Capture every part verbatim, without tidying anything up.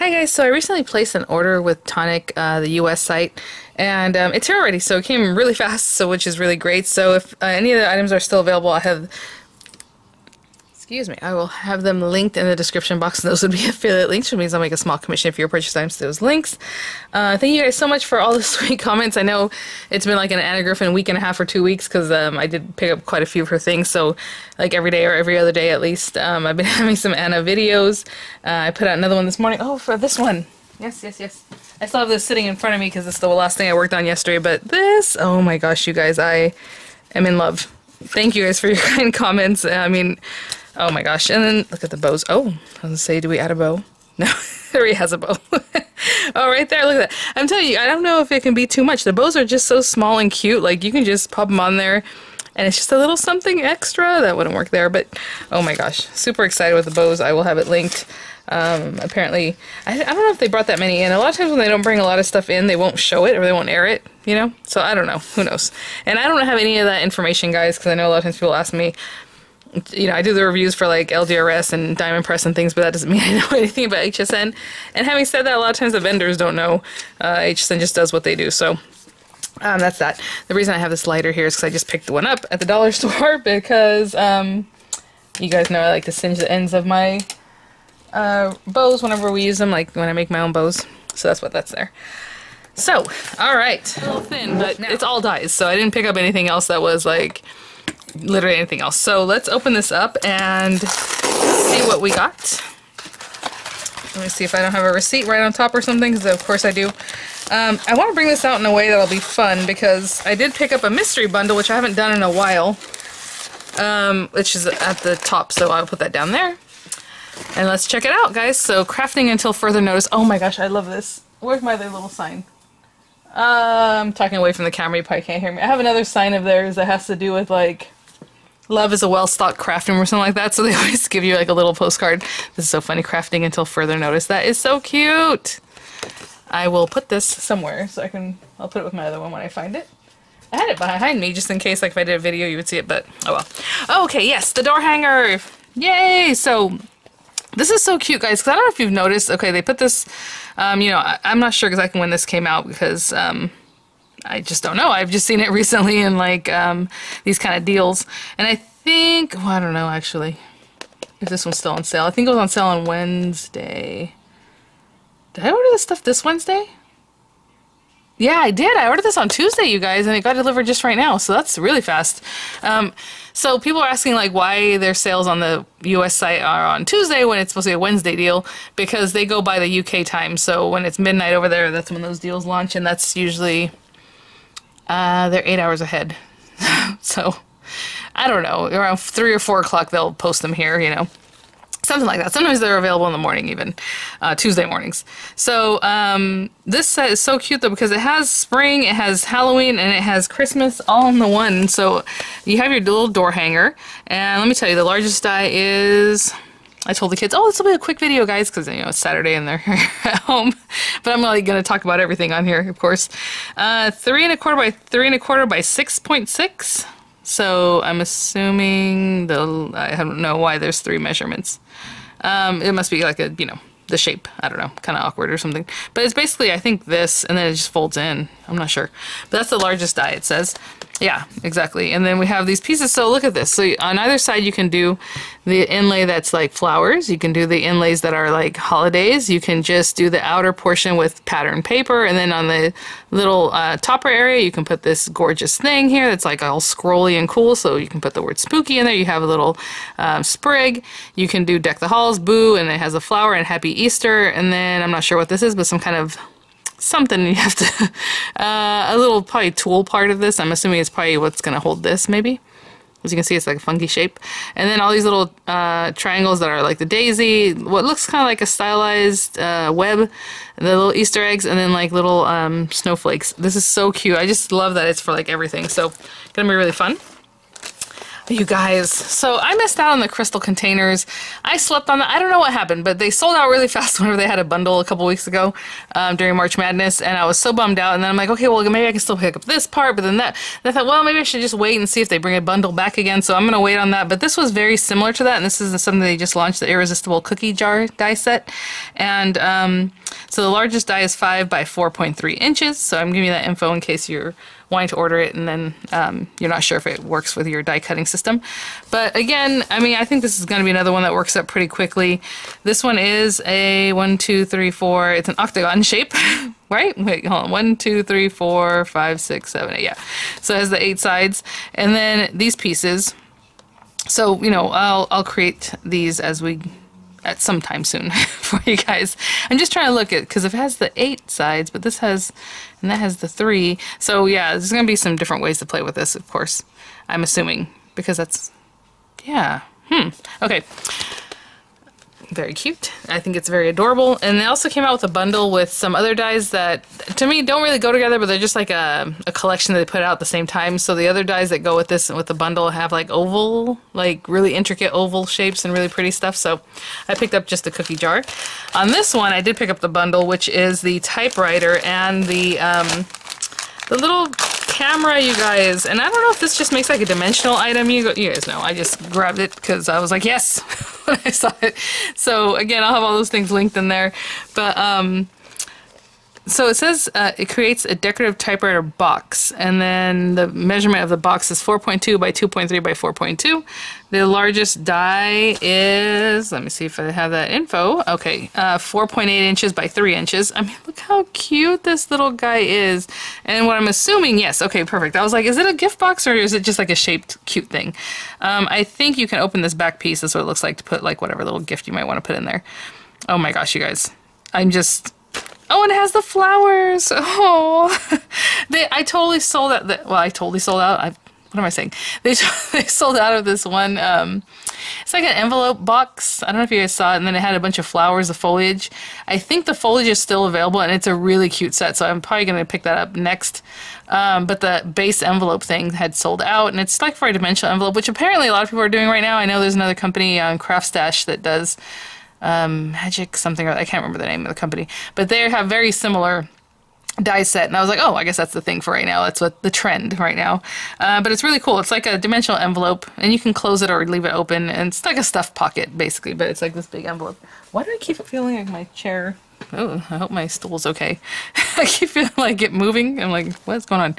Hi guys, so I recently placed an order with Tonic, uh, the U S site, and um, it's here already, so it came really fast, so which is really great. So if uh, any of the items are still available, I have, excuse me, I will have them linked in the description box, and those would be affiliate links, which means I'll make a small commission if you're purchasing items to those links. Uh, thank you guys so much for all the sweet comments. I know it's been like an Anna Griffin week and a half or two weeks, because um, I did pick up quite a few of her things, so like every day or every other day at least. Um, I've been having some Anna videos. Uh, I put out another one this morning. Oh, for this one. Yes, yes, yes. I still have this sitting in front of me because it's the last thing I worked on yesterday, but this, oh my gosh, you guys, I am in love. Thank you guys for your kind comments. I mean, oh my gosh. And then look at the bows. Oh, I was going to say, do we add a bow? No, Harry has a bow. Oh, right there. Look at that. I'm telling you, I don't know if it can be too much. The bows are just so small and cute. Like, you can just pop them on there, and it's just a little something extra. That wouldn't work there, but oh my gosh. Super excited with the bows. I will have it linked. Um, apparently, I, I don't know if they brought that many in. A lot of times when they don't bring a lot of stuff in, they won't show it or they won't air it, you know? So I don't know. Who knows? And I don't have any of that information, guys, because I know a lot of times people ask me, you know, I do the reviews for like L D R S and Diamond Press and things, but that doesn't mean I know anything about H S N. And having said that, a lot of times the vendors don't know. Uh, H S N just does what they do, so... Um, that's that. The reason I have this lighter here is because I just picked one up at the dollar store because um, you guys know I like to singe the ends of my uh, bows whenever we use them, like when I make my own bows. So that's what that's there. So, alright. A little thin, but now it's all dyes, so I didn't pick up anything else that was like literally anything else. So let's open this up and see what we got. Let me see if I don't have a receipt right on top or something, because of course I do. Um, I want to bring this out in a way that'll be fun, because I did pick up a mystery bundle, which I haven't done in a while, um, which is at the top, so I'll put that down there. And let's check it out, guys. So, crafting until further notice. Oh my gosh, I love this. Where's my other little sign? Uh, I'm talking away from the camera, you probably can't hear me. I have another sign of theirs that has to do with, like, love is a well-stocked craft room or something like that, so they always give you, like, a little postcard. This is so funny, crafting until further notice. That is so cute! I will put this somewhere so I can, I'll put it with my other one when I find it. I had it behind me just in case, like if I did a video you would see it, but oh well. Oh, okay, yes, the door hanger! Yay! So, this is so cute, guys, because I don't know if you've noticed, okay, they put this, um, you know, I, I'm not sure exactly when this came out because, um, I just don't know. I've just seen it recently in, like, um, these kind of deals. And I think, well, I don't know, actually, if this one's still on sale. I think it was on sale on Wednesday. Did I order this stuff this Wednesday? Yeah, I did. I ordered this on Tuesday, you guys, and it got delivered just right now, so that's really fast. Um, so people are asking, like, why their sales on the U S site are on Tuesday when it's supposed to be a Wednesday deal, because they go by the U K time, so when it's midnight over there, that's when those deals launch, and that's usually, uh, they're eight hours ahead. So, I don't know, around three or four o'clock they'll post them here, you know. Something like that. Sometimes they're available in the morning even, uh, Tuesday mornings. So um, this set is so cute though because it has spring, it has Halloween, and it has Christmas all in the one. So you have your little door hanger, and let me tell you, the largest die is, I told the kids, oh, this will be a quick video, guys, because you know it's Saturday and they're at home. But I'm really going to talk about everything on here, of course. Uh, three and a quarter by three and a quarter by six point six. So I'm assuming the, I don't know why there's three measurements. Um, it must be like a, you know, the shape, I don't know, kind of awkward or something. But it's basically, I think this, and then it just folds in. I'm not sure. But that's the largest die, it says. Yeah, exactly. And then we have these pieces. So look at this. So on either side, you can do the inlay that's like flowers. You can do the inlays that are like holidays. You can just do the outer portion with patterned paper. And then on the little uh, topper area, you can put this gorgeous thing here that's like all scrolly and cool. So you can put the word spooky in there. You have a little um, sprig. You can do deck the halls, boo, and it has a flower and happy Easter. And then I'm not sure what this is, but some kind of something you have to, uh, a little probably tool part of this. I'm assuming it's probably what's going to hold this maybe. As you can see, it's like a funky shape. And then all these little uh, triangles that are like the daisy, what looks kind of like a stylized uh, web, the little Easter eggs, and then like little um, snowflakes. This is so cute. I just love that it's for like everything. So, going to be really fun. You guys, so I missed out on the crystal containers. I slept on them. I don't know what happened, but they sold out really fast whenever they had a bundle a couple weeks ago um, during March Madness, and I was so bummed out. And then I'm like, okay, well, maybe I can still pick up this part, but then that. And I thought, well, maybe I should just wait and see if they bring a bundle back again, so I'm going to wait on that. But this was very similar to that, and this is something they just launched, the Irresistible Cookie Jar die set. And um, so the largest die is five by four point three inches, so I'm giving you that info in case you're wanting to order it, and then um, you're not sure if it works with your die cutting system. But again, I mean, I think this is going to be another one that works up pretty quickly. This one is a one, two, three, four. It's an octagon shape, right? Wait, hold on. One, two, three, four, five, six, seven, eight. Yeah. So it has the eight sides, and then these pieces. So you know, I'll I'll create these as we. At some time soon for you guys. I'm just trying to look at, because it has the eight sides, but this has, and that has the three. So yeah, there's going to be some different ways to play with this, of course, I'm assuming, because that's, yeah, hmm, okay. Very cute. I think it's very adorable. And they also came out with a bundle with some other dies that, to me, don't really go together, but they're just like a, a collection that they put out at the same time. So the other dies that go with this and with the bundle have like oval, like really intricate oval shapes and really pretty stuff. So I picked up just the cookie jar. On this one, I did pick up the bundle, which is the typewriter and the, um, the little camera, you guys. And I don't know if this just makes like a dimensional item. You, go, you guys know, I just grabbed it because I was like, yes, when I saw it. So again, I'll have all those things linked in there. But um, so it says uh, it creates a decorative typewriter box, and then the measurement of the box is four point two by two point three by four point two. The largest die is, let me see if I have that info. Okay, uh, four point eight inches by three inches. I mean, look how cute this little guy is. And what I'm assuming, yes, okay, perfect. I was like, is it a gift box or is it just like a shaped cute thing? Um, I think you can open this back piece. That's what it looks like to put like whatever little gift you might want to put in there. Oh my gosh, you guys. I'm just... Oh, and it has the flowers. Oh, they, I totally sold out. The, well, I totally sold out. I, what am I saying? They, they sold out of this one. Um, it's like an envelope box. I don't know if you guys saw it. And then it had a bunch of flowers, of foliage. I think the foliage is still available, and it's a really cute set. So I'm probably going to pick that up next. Um, but the base envelope thing had sold out, and it's like for a dimensional envelope, which apparently a lot of people are doing right now. I know there's another company on Craft Stash that does. Um, Magic something, or I can't remember the name of the company, but they have very similar die set, and I was like, oh, I guess that's the thing for right now. That's what the trend right now. Uh, but it's really cool. It's like a dimensional envelope, and you can close it or leave it open, and it's like a stuffed pocket basically, but it's like this big envelope. Why do I keep feeling like my chair? Oh, I hope my stool's okay. I keep feeling like it moving. I'm like, what's going on?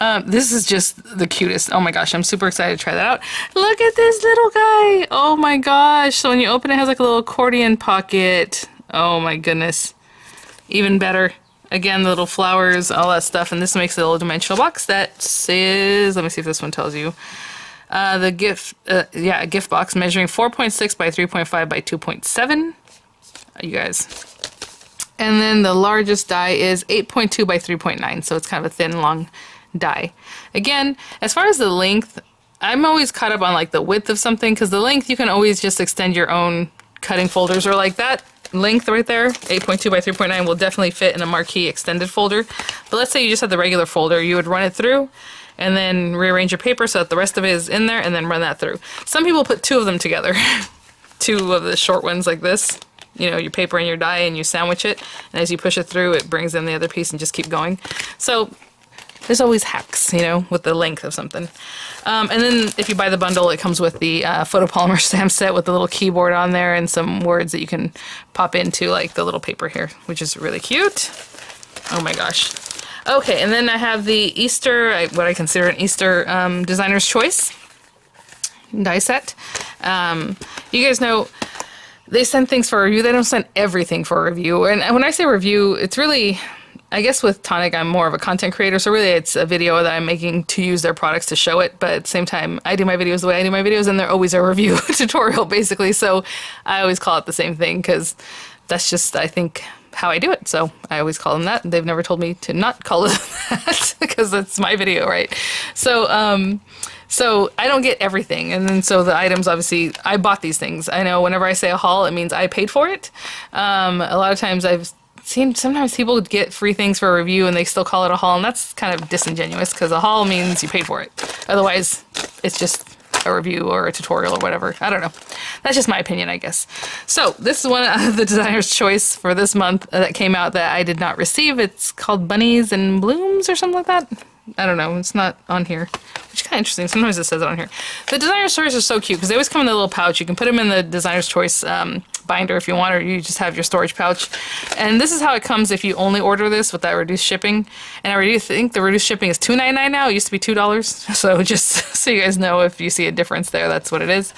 Um, this is just the cutest. Oh my gosh, I'm super excited to try that out. Look at this little guy. Oh my gosh. So when you open it, it has like a little accordion pocket. Oh my goodness. Even better. Again, the little flowers, all that stuff. And this makes a little dimensional box that says, let me see if this one tells you. Uh, the gift, uh, yeah, a gift box measuring four point six by three point five by two point seven. You guys. And then the largest die is eight point two by three point nine. So it's kind of a thin, long die. Again, as far as the length, I'm always caught up on like the width of something, because the length you can always just extend your own cutting folders, or like that length right there, eight point two by three point nine will definitely fit in a marquee extended folder. But let's say you just had the regular folder, you would run it through and then rearrange your paper so that the rest of it is in there, and then run that through. Some people put two of them together, two of the short ones like this, you know, your paper and your die, and you sandwich it, and as you push it through it brings in the other piece and just keep going. So there's always hacks, you know, with the length of something. Um, and then if you buy the bundle, it comes with the uh, photopolymer stamp set with the little keyboard on there and some words that you can pop into, like the little paper here, which is really cute. Oh my gosh. Okay, and then I have the Easter, what I consider an Easter um, Designer's Choice die set. Um, you guys know they send things for a review. They don't send everything for a review. And when I say review, it's really... I guess with Tonic, I'm more of a content creator, so really it's a video that I'm making to use their products to show it, but at the same time, I do my videos the way I do my videos, and they're always a review tutorial, basically, so I always call it the same thing, because that's just, I think, how I do it, so I always call them that. They've never told me to not call it that, because that's my video, right? So, um... So I don't get everything, and then so the items, obviously, I bought these things. I know whenever I say a haul, it means I paid for it. Um, a lot of times I've seen, sometimes people get free things for a review and they still call it a haul, and that's kind of disingenuous, because a haul means you paid for it. Otherwise, it's just a review or a tutorial or whatever. I don't know. That's just my opinion, I guess. So this is one of the Designer's Choice for this month that came out that I did not receive. It's called Bunnies and Blooms or something like that. I don't know. It's not on here, which is kind of interesting. Sometimes it says it on here. The Designer's Choice are so cute because they always come in the little pouch. You can put them in the Designer's Choice um, binder if you want, or you just have your storage pouch. And this is how it comes if you only order this with that reduced shipping. And I really think the reduced shipping is two ninety-nine now. It used to be two dollars. So just so you guys know, if you see a difference there, that's what it is.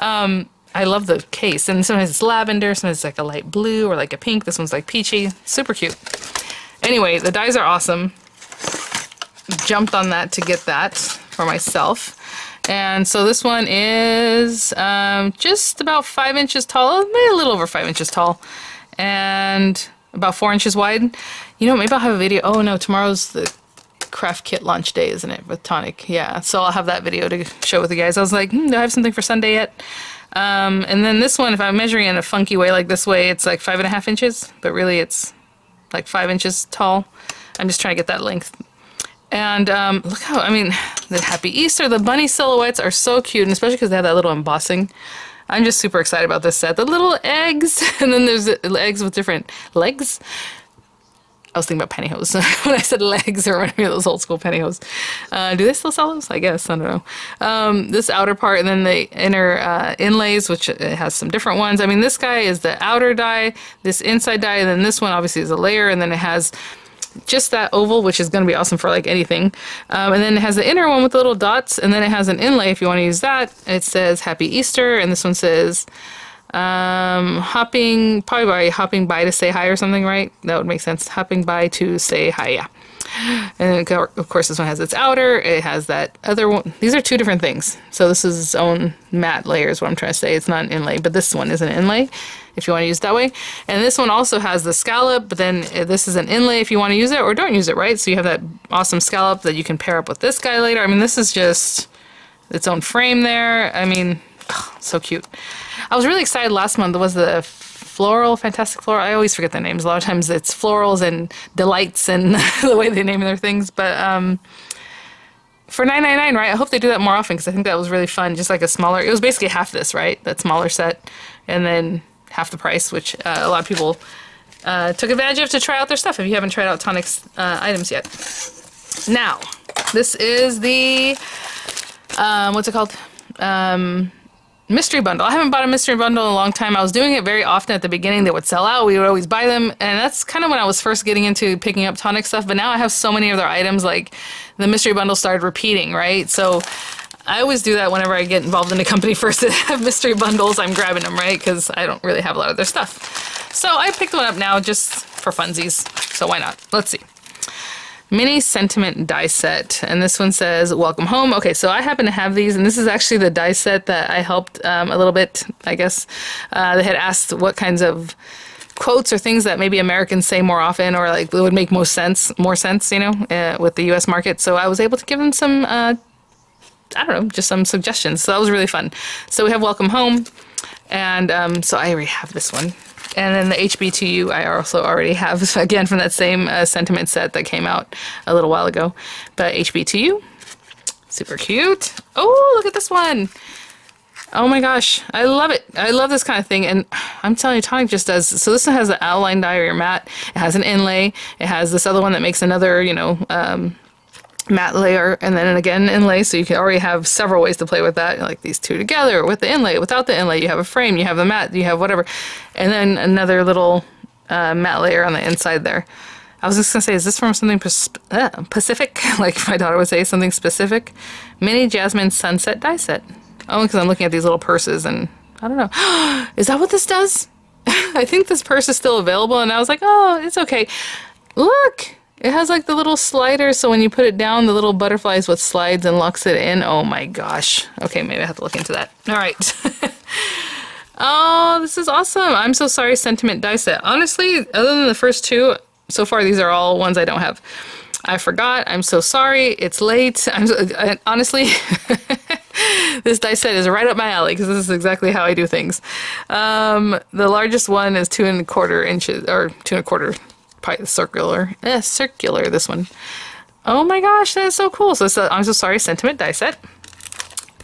Um, I love the case. And sometimes it's lavender. Sometimes it's like a light blue or like a pink. This one's like peachy. Super cute. Anyway, the dies are awesome. Jumped on that to get that for myself. And so this one is um, just about five inches tall, maybe a little over five inches tall, and about four inches wide. You know, maybe I'll have a video. Oh no, tomorrow's the craft kit launch day, isn't it, with Tonic? Yeah, so I'll have that video to show with you guys. I was like, hmm, do I have something for Sunday yet? Um, and then this one, if I'm measuring in a funky way like this way, it's like five and a half inches, but really it's like five inches tall. I'm just trying to get that length. And um, look how, I mean, the Happy Easter, the bunny silhouettes are so cute, and especially because they have that little embossing. I'm just super excited about this set. The little eggs, and then there's eggs with different legs. I was thinking about pantyhose. When I said legs, it reminded me of those old school pantyhose. Uh, do they still sell those? I guess. I don't know. Um, this outer part, and then the inner uh, inlays, which it has some different ones. I mean, this guy is the outer die, this inside die, and then this one obviously is a layer, and then it has just that oval, which is going to be awesome for like anything. Um, and then it has the inner one with the little dots, and then it has an inlay if you want to use that. It says Happy Easter, and this one says um, hopping, probably by hopping by to say hi or something, right? That would make sense. Hopping by to say hi, yeah. And then, of course, this one has its outer. It has that other one. These are two different things. So this is its own matte layer is what I'm trying to say. It's not an inlay, but this one is an inlay if you want to use it that way. And this one also has the scallop, but then this is an inlay if you want to use it or don't use it, right? So you have that awesome scallop that you can pair up with this guy later. I mean, this is just its own frame there. I mean, oh, so cute. I was really excited last month. There was the floral, fantastic floral. I always forget the names. A lot of times it's florals and delights and the way they name their things. But um, for nine ninety-nine, right? I hope they do that more often because I think that was really fun. Just like a smaller, it was basically half this, right? That smaller set, and then half the price, which uh, a lot of people uh, took advantage of to try out their stuff. If you haven't tried out Tonic's uh, items yet, now this is the um, what's it called? Um, Mystery Bundle. I haven't bought a Mystery Bundle in a long time. I was doing it very often at the beginning. They would sell out. We would always buy them. And that's kind of when I was first getting into picking up Tonic stuff. But now I have so many of their items, like the Mystery Bundle started repeating, right? So I always do that whenever I get involved in a company first that have Mystery Bundles. I'm grabbing them, right? Because I don't really have a lot of their stuff. So I picked one up now just for funsies. So why not? Let's see. Mini Sentiment die set, and this one says welcome home. Okay, so I happen to have these, and this is actually the die set that I helped um, a little bit, I guess. Uh, they had asked what kinds of quotes or things that maybe Americans say more often, or like it would make most sense, more sense, you know, uh, with the U S market. So I was able to give them some, uh, I don't know, just some suggestions. So that was really fun. So we have welcome home, and um, so I already have this one. And then the H B T U I also already have, again, from that same uh, sentiment set that came out a little while ago. But H B T U, super cute. Oh, look at this one. Oh my gosh, I love it. I love this kind of thing, and I'm telling you, Tonic just does. So this one has an outline die or your matte. It has an inlay. It has this other one that makes another, you know, um, matte layer, and then again inlay. So you can already have several ways to play with that, like these two together with the inlay, without the inlay. You have a frame, you have the matte, you have whatever, and then another little uh, matte layer on the inside there. I was just gonna say, is this from something uh, Pacific, like my daughter would say, something specific? Mini Jasmine Sunset die set. Oh, because I'm looking at these little purses, and I don't know. Is that what this does? I think this purse is still available, and I was like, oh, it's okay. Look. It has like the little sliders, so when you put it down, the little butterflies with slides and locks it in. Oh my gosh. Okay, maybe I have to look into that. All right. Oh, this is awesome. I'm so sorry, sentiment die set. Honestly, other than the first two, so far these are all ones I don't have. I forgot. I'm so sorry. It's late. I'm so, I, honestly, this die set is right up my alley because this is exactly how I do things. Um, the largest one is two and a quarter inches, or two and a quarter circular. Eh, circular, this one. Oh my gosh, that's so cool. So, so I'm so sorry, sentiment die set.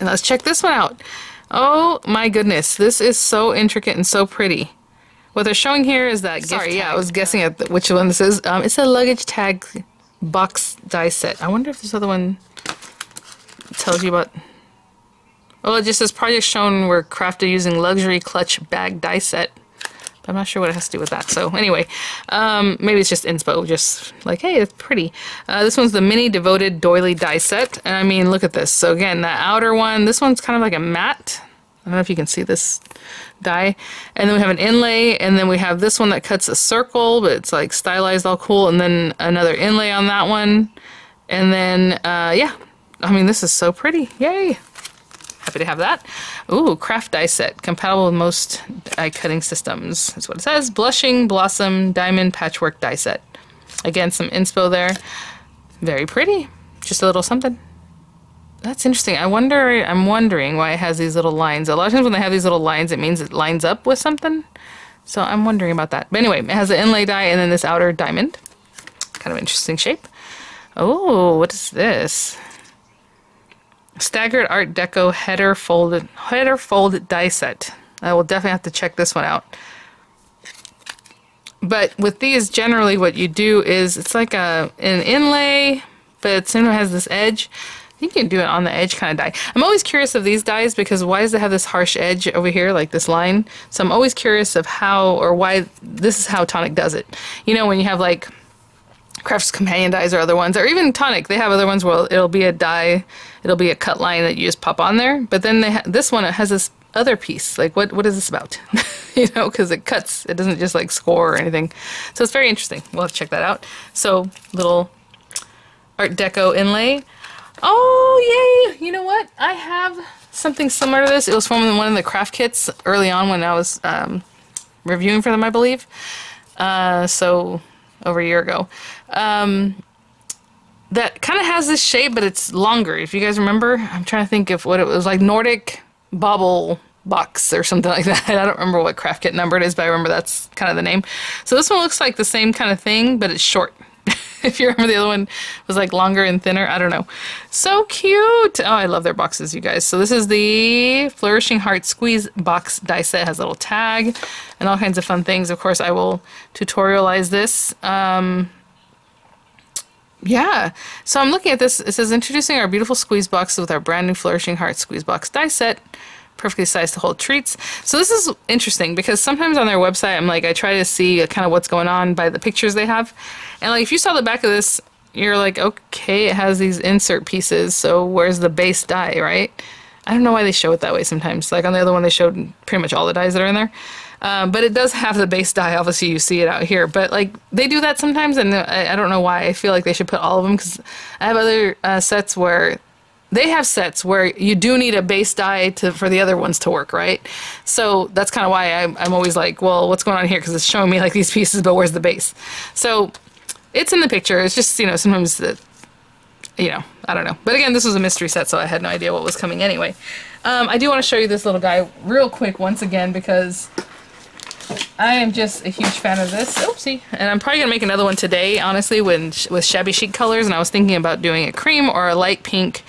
And let's check this one out. Oh my goodness, this is so intricate and so pretty. What they're showing here is that, sorry, yeah, I was guessing at the, which one this is. Um, it's a luggage tag box die set. I wonder if this other one tells you about... Well, it just says project shown were crafted using luxury clutch bag die set. But I'm not sure what it has to do with that. So anyway, um, maybe it's just inspo, just like, hey, it's pretty. Uh, this one's the mini devoted doily die set. And I mean, look at this. So again, the outer one, this one's kind of like a matte. I don't know if you can see this die. And then we have an inlay, and then we have this one that cuts a circle, but it's like stylized all cool. And then another inlay on that one. And then, uh, yeah, I mean, this is so pretty. Yay. Happy to have that. Ooh, craft die set. Compatible with most die cutting systems. That's what it says. Blushing Blossom Diamond Patchwork die set. Again, some inspo there. Very pretty. Just a little something. That's interesting. I wonder, I'm wondering why it has these little lines. A lot of times when they have these little lines, it means it lines up with something. So I'm wondering about that. But anyway, it has an inlay die and then this outer diamond. Kind of interesting shape. Oh, what is this? Staggered Art Deco header folded header fold die set. I will definitely have to check this one out. But with these, generally what you do is it's like a an inlay, but it somehow has this edge. You can do it on the edge kind of die. I'm always curious of these dies because why does it have this harsh edge over here, like this line? So I'm always curious of how or why this is how Tonic does it. You know, when you have like Crafts Companion dies or other ones, or even Tonic, they have other ones where it'll be a die, it'll be a cut line that you just pop on there, but then they ha this one, it has this other piece, like what what is this about? You know, because it cuts, it doesn't just like score or anything, so it's very interesting. We'll have to check that out. So little Art Deco inlay. Oh yay, you know what, I have something similar to this. It was from one of the craft kits early on when I was um, reviewing for them, I believe, uh, so over a year ago. Um, that kind of has this shape, but it's longer. If you guys remember, I'm trying to think of what it was, like Nordic Bobble Box or something like that. I don't remember what craft kit number it is, but I remember that's kind of the name. So this one looks like the same kind of thing, but it's short. If you remember, the other one was like longer and thinner. I don't know. So cute. Oh, I love their boxes, you guys. So this is the Flourishing Heart Squeeze box die set. It has a little tag and all kinds of fun things. Of course, I will tutorialize this. Um, yeah. So I'm looking at this. It says, introducing our beautiful squeeze boxes with our brand new Flourishing Heart Squeeze box die set. Perfectly sized to hold treats. So this is interesting because sometimes on their website, I'm like, I try to see kind of what's going on by the pictures they have. And like, if you saw the back of this, you're like, okay, it has these insert pieces. So where's the base die, right? I don't know why they show it that way sometimes. Like on the other one, they showed pretty much all the dies that are in there. Um, but it does have the base die. Obviously, you see it out here. But like, they do that sometimes. And I, I don't know why. I feel like they should put all of them, because I have other uh, sets where they have sets where you do need a base die to, for the other ones to work, right? So that's kind of why I'm, I'm always like, well, what's going on here? Because it's showing me like these pieces, but where's the base? So it's in the picture. It's just, you know, sometimes, the, you know, I don't know. But again, this was a mystery set, so I had no idea what was coming anyway. Um, I do want to show you this little guy real quick once again, because I am just a huge fan of this. Oopsie. And I'm probably going to make another one today, honestly, when, with shabby chic colors. And I was thinking about doing a cream or a light pink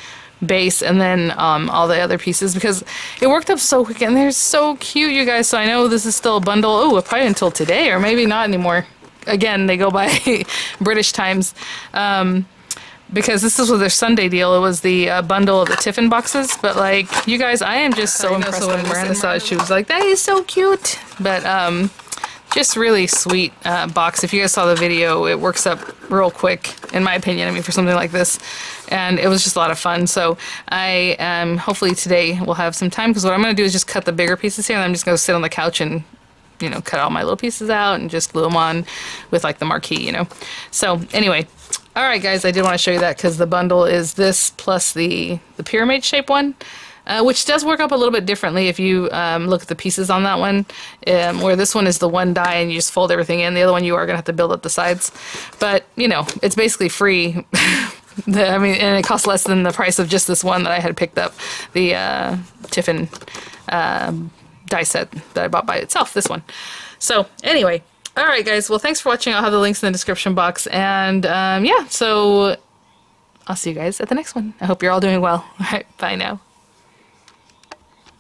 base, and then um, all the other pieces, because it worked up so quick and they're so cute, you guys. So I know this is still a bundle, oh, probably until today, or maybe not anymore. Again, they go by British times, um, because this is with their Sunday deal. It was the uh, bundle of the Tiffin boxes, but like, you guys, I am just so impressed when Miranda saw it. She was like, that is so cute. But um, just really sweet uh, box. If you guys saw the video, it works up real quick, in my opinion, I mean, for something like this. And it was just a lot of fun. So I am, um, hopefully today we'll have some time, because what I'm going to do is just cut the bigger pieces here, and I'm just going to sit on the couch and, you know, cut all my little pieces out and just glue them on with like the marquee, you know. So anyway, all right, guys, I did want to show you that, because the bundle is this plus the, the pyramid shape one. Uh, which does work up a little bit differently if you um, look at the pieces on that one, um, where this one is the one die and you just fold everything in. The other one you are going to have to build up the sides. But, you know, it's basically free. the, I mean, and it costs less than the price of just this one that I had picked up, the uh, Tiffin uh, die set that I bought by itself, this one. So, anyway. All right, guys. Well, thanks for watching. I'll have the links in the description box. And, um, yeah, so I'll see you guys at the next one. I hope you're all doing well. All right, bye now.